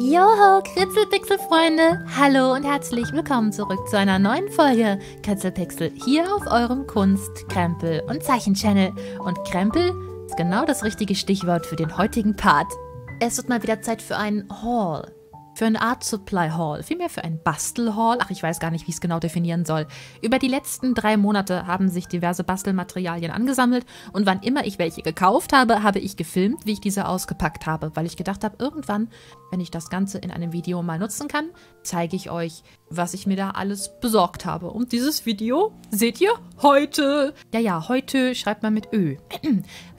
Joho, Kritzelpixel-Freunde! Hallo und herzlich willkommen zurück zu einer neuen Folge Kritzelpixel hier auf eurem Kunst-, Krempel- und Zeichen-Channel. Und Krempel ist genau das richtige Stichwort für den heutigen Part. Es wird mal wieder Zeit für einen Haul. Für einen Art Supply Haul, vielmehr für einen Bastel Haul. Ach, ich weiß gar nicht, wie ich es genau definieren soll. Über die letzten 3 Monate haben sich diverse Bastelmaterialien angesammelt und wann immer ich welche gekauft habe, habe ich gefilmt, wie ich diese ausgepackt habe, weil ich gedacht habe, irgendwann, wenn ich das Ganze in einem Video mal nutzen kann, zeige ich euch, was ich mir da alles besorgt habe. Und dieses Video seht ihr heute. Ja, heute schreibt man mit Ö.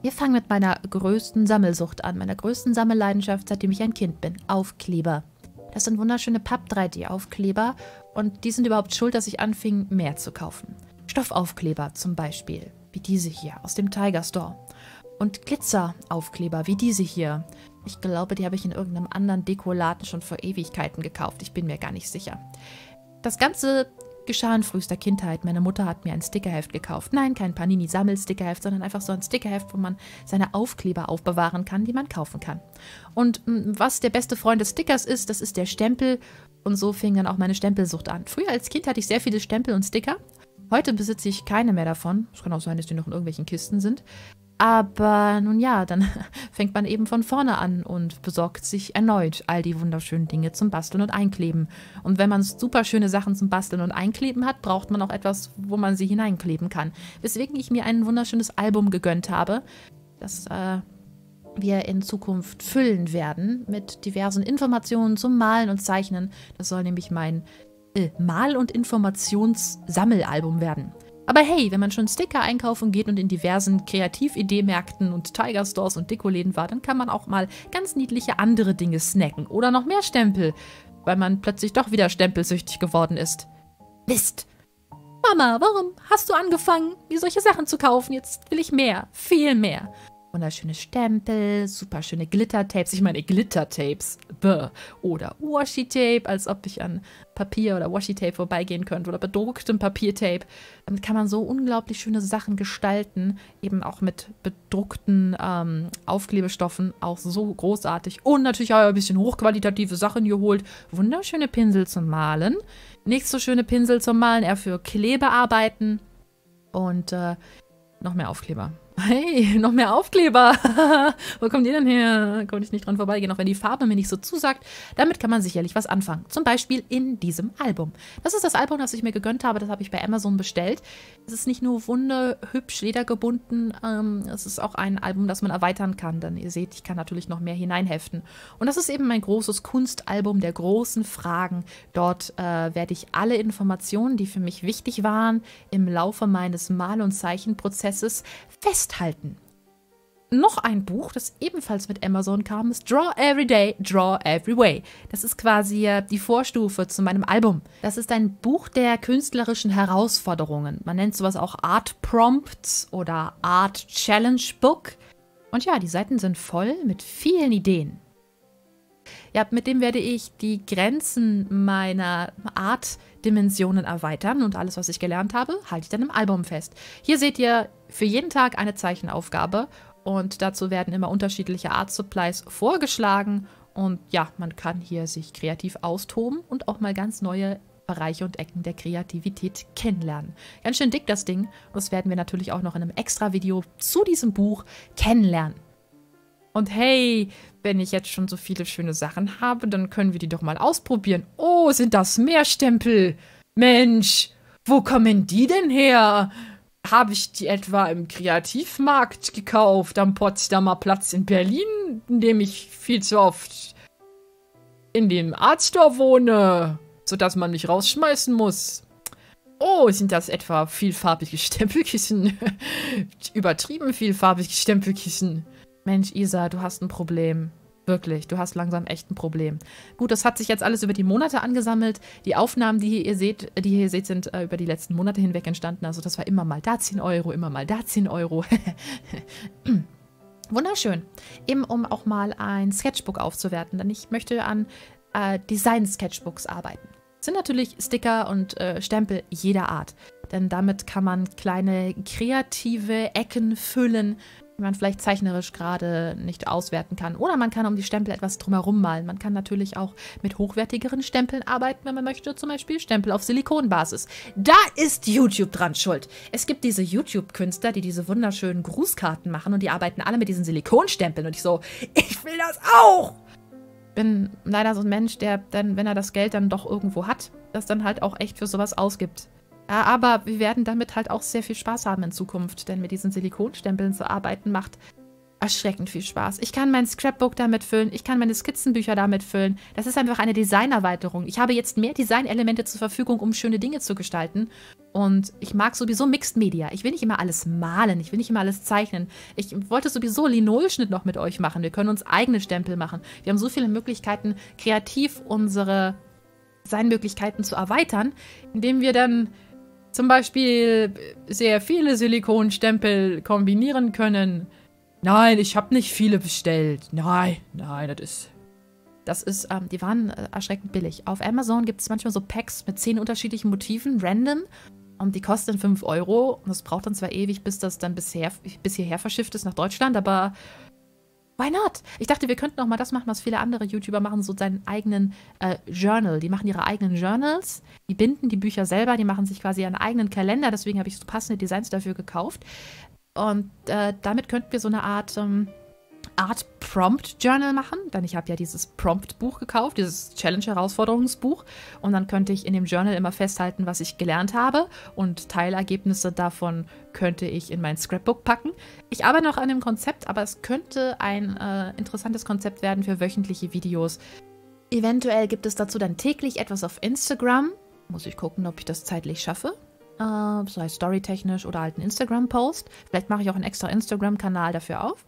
Wir fangen mit meiner größten Sammelsucht an, meiner größten Sammelleidenschaft, seitdem ich ein Kind bin. Aufkleber. Das sind wunderschöne Papp-3D-Aufkleber und die sind überhaupt schuld, dass ich anfing, mehr zu kaufen. Stoffaufkleber zum Beispiel, wie diese hier aus dem Tiger Store. Und Glitzeraufkleber, wie diese hier. Ich glaube, die habe ich in irgendeinem anderen Dekoladen schon vor Ewigkeiten gekauft. Ich bin mir gar nicht sicher. Das Ganze geschah in frühester Kindheit. Meine Mutter hat mir ein Stickerheft gekauft. Nein, kein Panini-Sammel-Stickerheft, sondern einfach so ein Stickerheft, wo man seine Aufkleber aufbewahren kann, die man kaufen kann. Und was der beste Freund des Stickers ist, das ist der Stempel. Und so fing dann auch meine Stempelsucht an. Früher als Kind hatte ich sehr viele Stempel und Sticker. Heute besitze ich keine mehr davon. Es kann auch sein, dass die noch in irgendwelchen Kisten sind. Aber nun ja, dann fängt man eben von vorne an und besorgt sich erneut all die wunderschönen Dinge zum Basteln und Einkleben. Und wenn man super schöne Sachen zum Basteln und Einkleben hat, braucht man auch etwas, wo man sie hineinkleben kann. Weswegen ich mir ein wunderschönes Album gegönnt habe, das wir in Zukunft füllen werden mit diversen Informationen zum Malen und Zeichnen. Das soll nämlich mein Mal- und Informationssammelalbum werden. Aber hey, wenn man schon Sticker einkaufen geht und in diversen Kreatividee-Märkten und Tiger-Stores und Dekoläden war, dann kann man auch mal ganz niedliche andere Dinge snacken oder noch mehr Stempel, weil man plötzlich doch wieder stempelsüchtig geworden ist. Mist! Mama, warum hast du angefangen, mir solche Sachen zu kaufen? Jetzt will ich mehr, viel mehr. Wunderschöne Stempel, super schöne Glittertapes. Ich meine Glittertapes. Bäh. Oder Washi-Tape, als ob ich an Papier oder Washi-Tape vorbeigehen könnte. Oder bedrucktem Papiertape. Damit kann man so unglaublich schöne Sachen gestalten. Eben auch mit bedruckten Aufklebestoffen. Auch so großartig. Und natürlich auch ein bisschen hochqualitative Sachen geholt. Wunderschöne Pinsel zum Malen. Nicht so schöne Pinsel zum Malen, eher für Klebearbeiten. Und noch mehr Aufkleber. Hey, noch mehr Aufkleber. Wo kommt ihr denn her? Konnte ich nicht dran vorbeigehen, auch wenn die Farbe mir nicht so zusagt. Damit kann man sicherlich was anfangen. Zum Beispiel in diesem Album. Das ist das Album, das ich mir gegönnt habe. Das habe ich bei Amazon bestellt. Es ist nicht nur wunderhübsch ledergebunden. Es ist auch ein Album, das man erweitern kann. Denn ihr seht, ich kann natürlich noch mehr hineinheften. Und das ist eben mein großes Kunstalbum der großen Fragen. Dort werde ich alle Informationen, die für mich wichtig waren, im Laufe meines Mal- und Zeichenprozesses feststellen. Noch ein Buch, das ebenfalls mit Amazon kam, ist Draw Every Day, Draw Every Way. Das ist quasi die Vorstufe zu meinem Album. Das ist ein Buch der künstlerischen Herausforderungen. Man nennt sowas auch Art Prompts oder Art Challenge Book. Und ja, die Seiten sind voll mit vielen Ideen. Ja, mit dem werde ich die Grenzen meiner Art-Dimensionen erweitern und alles, was ich gelernt habe, halte ich dann im Album fest. Hier seht ihr für jeden Tag eine Zeichenaufgabe und dazu werden immer unterschiedliche Art-Supplies vorgeschlagen und ja, man kann hier sich kreativ austoben und auch mal ganz neue Bereiche und Ecken der Kreativität kennenlernen. Ganz schön dick das Ding, das werden wir natürlich auch noch in einem extra Video zu diesem Buch kennenlernen. Und hey, wenn ich jetzt schon so viele schöne Sachen habe, dann können wir die doch mal ausprobieren. Oh, sind das mehr Stempel? Mensch, wo kommen die denn her? Habe ich die etwa im Kreativmarkt gekauft, am Potsdamer Platz in Berlin, in dem ich viel zu oft in dem Art Store wohne, sodass man mich rausschmeißen muss? Oh, sind das etwa vielfarbige Stempelkissen? Übertrieben vielfarbige Stempelkissen. Mensch, Isa, du hast ein Problem. Wirklich, du hast langsam echt ein Problem. Gut, das hat sich jetzt alles über die Monate angesammelt. Die Aufnahmen, die ihr hier seht, sind über die letzten Monate hinweg entstanden. Also das war immer mal da 10 Euro, immer mal da 10 Euro. Wunderschön. Eben um auch mal ein Sketchbook aufzuwerten, denn ich möchte an Design-Sketchbooks arbeiten. Das sind natürlich Sticker und Stempel jeder Art, denn damit kann man kleine kreative Ecken füllen, die man vielleicht zeichnerisch gerade nicht auswerten kann. Oder man kann um die Stempel etwas drumherum malen. Man kann natürlich auch mit hochwertigeren Stempeln arbeiten, wenn man möchte. Zum Beispiel Stempel auf Silikonbasis. Da ist YouTube dran schuld. Es gibt diese YouTube-Künstler, die diese wunderschönen Grußkarten machen und die arbeiten alle mit diesen Silikonstempeln. Und ich so, ich will das auch! Bin leider so ein Mensch, der dann, wenn er das Geld dann doch irgendwo hat, das dann halt auch echt für sowas ausgibt. Ja, aber wir werden damit halt auch sehr viel Spaß haben in Zukunft, denn mit diesen Silikonstempeln zu arbeiten macht erschreckend viel Spaß. Ich kann mein Scrapbook damit füllen, ich kann meine Skizzenbücher damit füllen. Das ist einfach eine Designerweiterung. Ich habe jetzt mehr Designelemente zur Verfügung, um schöne Dinge zu gestalten. Und ich mag sowieso Mixed Media. Ich will nicht immer alles malen, ich will nicht immer alles zeichnen. Ich wollte sowieso Linolschnitt noch mit euch machen. Wir können uns eigene Stempel machen. Wir haben so viele Möglichkeiten, kreativ unsere Designmöglichkeiten zu erweitern, indem wir dann zum Beispiel sehr viele Silikonstempel kombinieren können. Nein, ich habe nicht viele bestellt. Nein, das ist, die waren erschreckend billig. Auf Amazon gibt es manchmal so Packs mit 10 unterschiedlichen Motiven, random. Und die kosten 5 Euro. Und das braucht dann zwar ewig, bis das dann bis hierher verschifft ist nach Deutschland, aber why not? Ich dachte, wir könnten auch mal das machen, was viele andere YouTuber machen, so seinen eigenen Journal. Die machen ihre eigenen Journals, die binden die Bücher selber, die machen sich quasi ihren eigenen Kalender. Deswegen habe ich so passende Designs dafür gekauft. Und damit könnten wir so eine Art Art Prompt Journal machen, denn ich habe ja dieses Prompt Buch gekauft, dieses Challenge Herausforderungsbuch, und dann könnte ich in dem Journal immer festhalten, was ich gelernt habe, und Teilergebnisse davon könnte ich in mein Scrapbook packen. Ich arbeite noch an dem Konzept, aber es könnte ein interessantes Konzept werden für wöchentliche Videos. Eventuell gibt es dazu dann täglich etwas auf Instagram. Muss ich gucken, ob ich das zeitlich schaffe. Sei storytechnisch oder halt einen Instagram-Post. Vielleicht mache ich auch einen extra Instagram-Kanal dafür auf.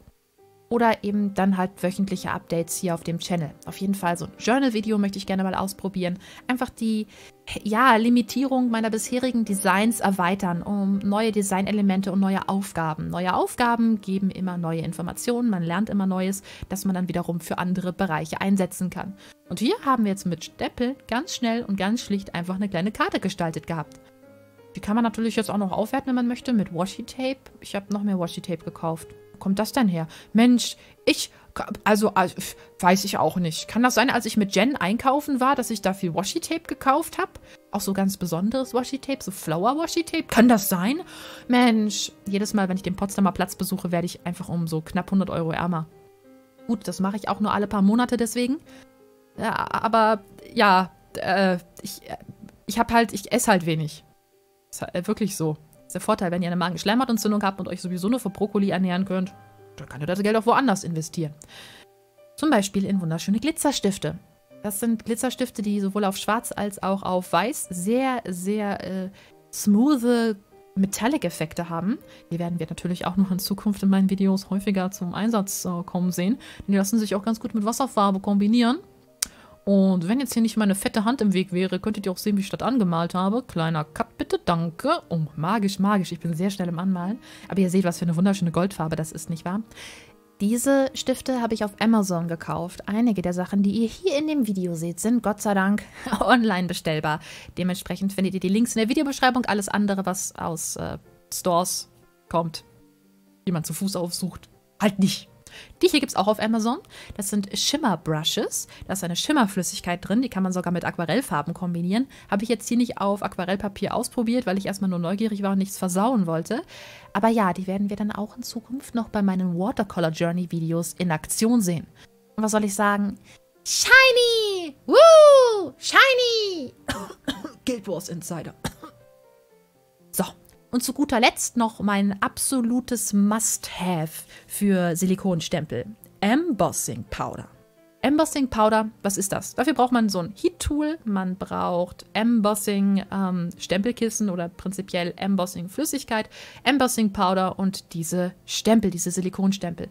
Oder eben dann halt wöchentliche Updates hier auf dem Channel. Auf jeden Fall so ein Journal-Video möchte ich gerne mal ausprobieren. Einfach die, ja, Limitierung meiner bisherigen Designs erweitern, um neue Designelemente und neue Aufgaben. Neue Aufgaben geben immer neue Informationen, man lernt immer Neues, das man dann wiederum für andere Bereiche einsetzen kann. Und hier haben wir jetzt mit Stempel ganz schnell und ganz schlicht einfach eine kleine Karte gestaltet gehabt. Die kann man natürlich jetzt auch noch aufwerten, wenn man möchte, mit Washi-Tape. Ich habe noch mehr Washi-Tape gekauft. Wo kommt das denn her? Mensch, also weiß ich auch nicht. Kann das sein, als ich mit Jen einkaufen war, dass ich da viel Washi-Tape gekauft habe? Auch so ganz besonderes Washi-Tape, so Flower-Washi-Tape. Kann das sein? Mensch, jedes Mal, wenn ich den Potsdamer Platz besuche, werde ich einfach um so knapp 100 Euro ärmer. Gut, das mache ich auch nur alle paar Monate deswegen. Ja, aber ja, ich esse halt wenig. Das ist wirklich so. Das ist der Vorteil, wenn ihr eine Magenschleimhautentzündung habt und euch sowieso nur von Brokkoli ernähren könnt, dann könnt ihr das Geld auch woanders investieren. Zum Beispiel in wunderschöne Glitzerstifte. Das sind Glitzerstifte, die sowohl auf schwarz als auch auf weiß sehr, sehr smooth Metallic-Effekte haben. Die werden wir natürlich auch noch in Zukunft in meinen Videos häufiger zum Einsatz kommen sehen. Die lassen sich auch ganz gut mit Wasserfarbe kombinieren. Und wenn jetzt hier nicht meine fette Hand im Weg wäre, könntet ihr auch sehen, wie ich das angemalt habe. Kleiner Cut bitte, danke. Oh, magisch, magisch. Ich bin sehr schnell im Anmalen. Aber ihr seht, was für eine wunderschöne Goldfarbe das ist, nicht wahr? Diese Stifte habe ich auf Amazon gekauft. Einige der Sachen, die ihr hier in dem Video seht, sind Gott sei Dank online bestellbar. Dementsprechend findet ihr die Links in der Videobeschreibung. Alles andere, was aus Stores kommt, die man zu Fuß aufsucht, halt nicht. Die hier gibt es auch auf Amazon. Das sind Schimmer-Brushes. Da ist eine Schimmerflüssigkeit drin. Die kann man sogar mit Aquarellfarben kombinieren. Habe ich jetzt hier nicht auf Aquarellpapier ausprobiert, weil ich erstmal nur neugierig war und nichts versauen wollte. Aber ja, die werden wir dann auch in Zukunft noch bei meinen Watercolor-Journey-Videos in Aktion sehen. Und was soll ich sagen? Shiny! Woo! Shiny! Guild Wars Insider. So. Und zu guter Letzt noch mein absolutes Must-Have für Silikonstempel. Embossing Powder. Embossing Powder, was ist das? Dafür braucht man so ein Heat-Tool, man braucht Embossing Stempelkissen oder prinzipiell Embossing Flüssigkeit, Embossing Powder und diese Stempel, diese Silikonstempel.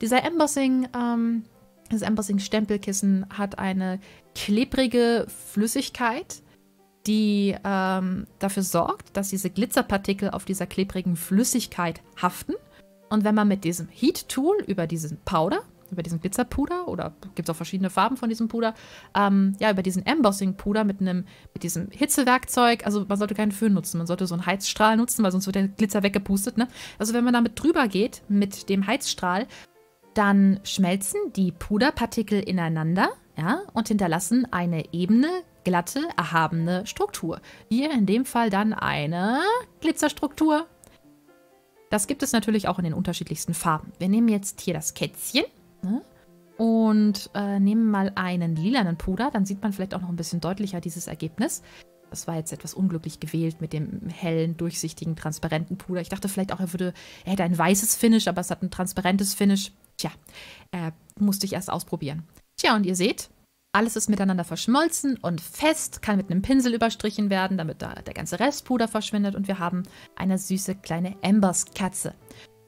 Dieser Embossing Stempelkissen hat eine klebrige Flüssigkeit, die dafür sorgt, dass diese Glitzerpartikel auf dieser klebrigen Flüssigkeit haften. Und wenn man mit diesem Heat-Tool über diesen Powder über diesen Glitzerpuder, oder gibt es auch verschiedene Farben von diesem Puder, ja, über diesen Embossing-Puder mit diesem Hitzewerkzeug. Also man sollte keinen Föhn nutzen, man sollte so einen Heizstrahl nutzen, weil sonst wird der Glitzer weggepustet, ne? Also wenn man damit drüber geht, mit dem Heizstrahl, dann schmelzen die Puderpartikel ineinander, ja, und hinterlassen eine ebene, glatte, erhabene Struktur. Hier in dem Fall dann eine Glitzerstruktur. Das gibt es natürlich auch in den unterschiedlichsten Farben. Wir nehmen jetzt hier das Kätzchen, ne, und nehmen mal einen lilanen Puder. Dann sieht man vielleicht auch noch ein bisschen deutlicher dieses Ergebnis. Das war jetzt etwas unglücklich gewählt mit dem hellen, durchsichtigen, transparenten Puder. Ich dachte vielleicht auch, er hätte ein weißes Finish, aber es hat ein transparentes Finish. Tja, musste ich erst ausprobieren. Tja, und ihr seht, alles ist miteinander verschmolzen und fest, kann mit einem Pinsel überstrichen werden, damit da der ganze Restpuder verschwindet, und wir haben eine süße kleine Emboss-Katze.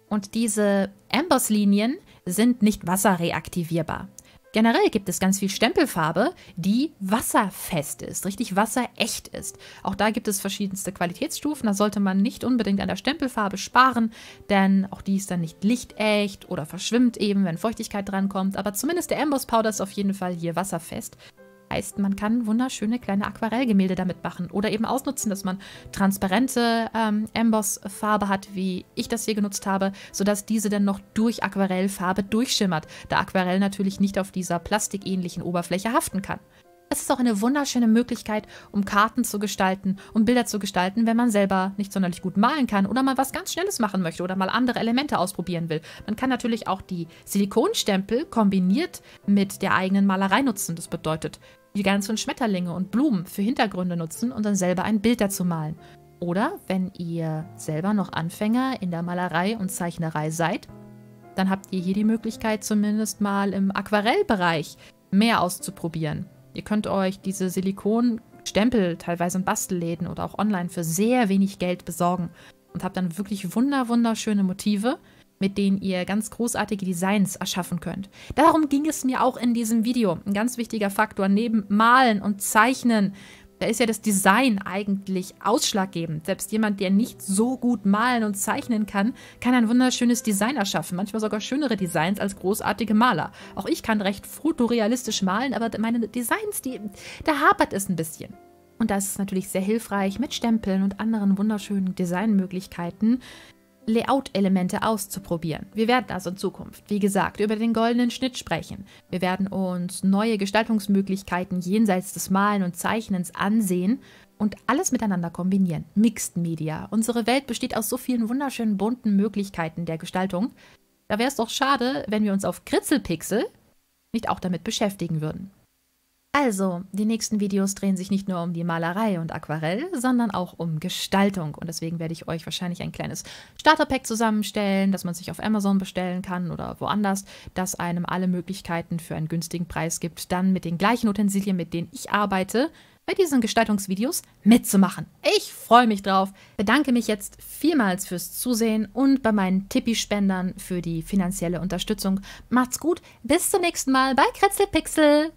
Und diese Emboss-Linien sind nicht wasserreaktivierbar. Generell gibt es ganz viel Stempelfarbe, die wasserfest ist, richtig wasserecht ist. Auch da gibt es verschiedenste Qualitätsstufen, da sollte man nicht unbedingt an der Stempelfarbe sparen, denn auch die ist dann nicht lichtecht oder verschwimmt eben, wenn Feuchtigkeit drankommt. Aber zumindest der Emboss Powder ist auf jeden Fall hier wasserfest. Heißt, man kann wunderschöne kleine Aquarellgemälde damit machen oder eben ausnutzen, dass man transparente Embossfarbe hat, wie ich das hier genutzt habe, sodass diese dann noch durch Aquarellfarbe durchschimmert, da Aquarell natürlich nicht auf dieser plastikähnlichen Oberfläche haften kann. Es ist auch eine wunderschöne Möglichkeit, um Karten zu gestalten, um Bilder zu gestalten, wenn man selber nicht sonderlich gut malen kann oder mal was ganz Schnelles machen möchte oder mal andere Elemente ausprobieren will. Man kann natürlich auch die Silikonstempel kombiniert mit der eigenen Malerei nutzen. Das bedeutet, die ganzen Schmetterlinge und Blumen für Hintergründe nutzen und dann selber ein Bild dazu malen. Oder wenn ihr selber noch Anfänger in der Malerei und Zeichnerei seid, dann habt ihr hier die Möglichkeit, zumindest mal im Aquarellbereich mehr auszuprobieren. Ihr könnt euch diese Silikonstempel teilweise in Bastelläden oder auch online für sehr wenig Geld besorgen und habt dann wirklich wunderschöne Motive, mit denen ihr ganz großartige Designs erschaffen könnt. Darum ging es mir auch in diesem Video. Ein ganz wichtiger Faktor neben Malen und Zeichnen, da ist ja das Design eigentlich ausschlaggebend. Selbst jemand, der nicht so gut malen und zeichnen kann, kann ein wunderschönes Design erschaffen. Manchmal sogar schönere Designs als großartige Maler. Auch ich kann recht fotorealistisch malen, aber meine Designs, da hapert es ein bisschen. Und da ist es natürlich sehr hilfreich, mit Stempeln und anderen wunderschönen Designmöglichkeiten Layout-Elemente auszuprobieren. Wir werden also in Zukunft, wie gesagt, über den goldenen Schnitt sprechen. Wir werden uns neue Gestaltungsmöglichkeiten jenseits des Malen und Zeichnens ansehen und alles miteinander kombinieren. Mixed Media. Unsere Welt besteht aus so vielen wunderschönen, bunten Möglichkeiten der Gestaltung. Da wäre es doch schade, wenn wir uns auf Kritzelpixel nicht auch damit beschäftigen würden. Also, die nächsten Videos drehen sich nicht nur um die Malerei und Aquarell, sondern auch um Gestaltung. Und deswegen werde ich euch wahrscheinlich ein kleines Starterpack zusammenstellen, das man sich auf Amazon bestellen kann oder woanders, das einem alle Möglichkeiten für einen günstigen Preis gibt, dann mit den gleichen Utensilien, mit denen ich arbeite, bei diesen Gestaltungsvideos mitzumachen. Ich freue mich drauf. Bedanke mich jetzt vielmals fürs Zusehen und bei meinen Tippi-Spendern für die finanzielle Unterstützung. Macht's gut, bis zum nächsten Mal bei Kritzelpixel.